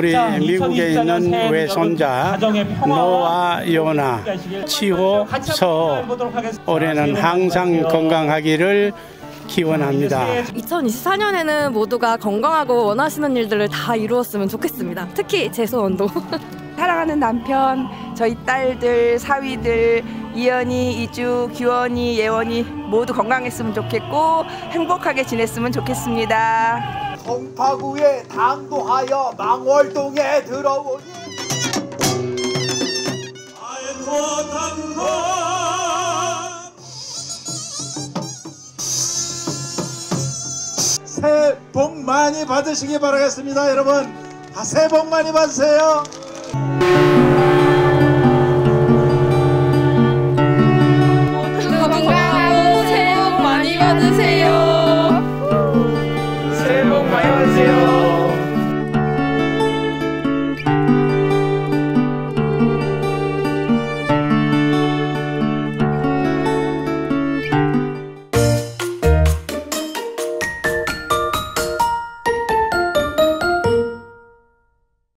우리 미국에 있는 외손자 노아, 요나, 치호, 서 올해는 항상 건강하기를 기원합니다. 2024년에는 모두가 건강하고 원하시는 일들을 다 이루었으면 좋겠습니다. 특히 제 소원도. 사랑하는 남편, 저희 딸들, 사위들, 이연이, 이주, 규원이, 예원이 모두 건강했으면 좋겠고 행복하게 지냈으면 좋겠습니다. 송파구에 당도하여 망월동에 들어오니 새해 복 많이 받으시기 바라겠습니다. 여러분, 새해 복 많이 받으세요.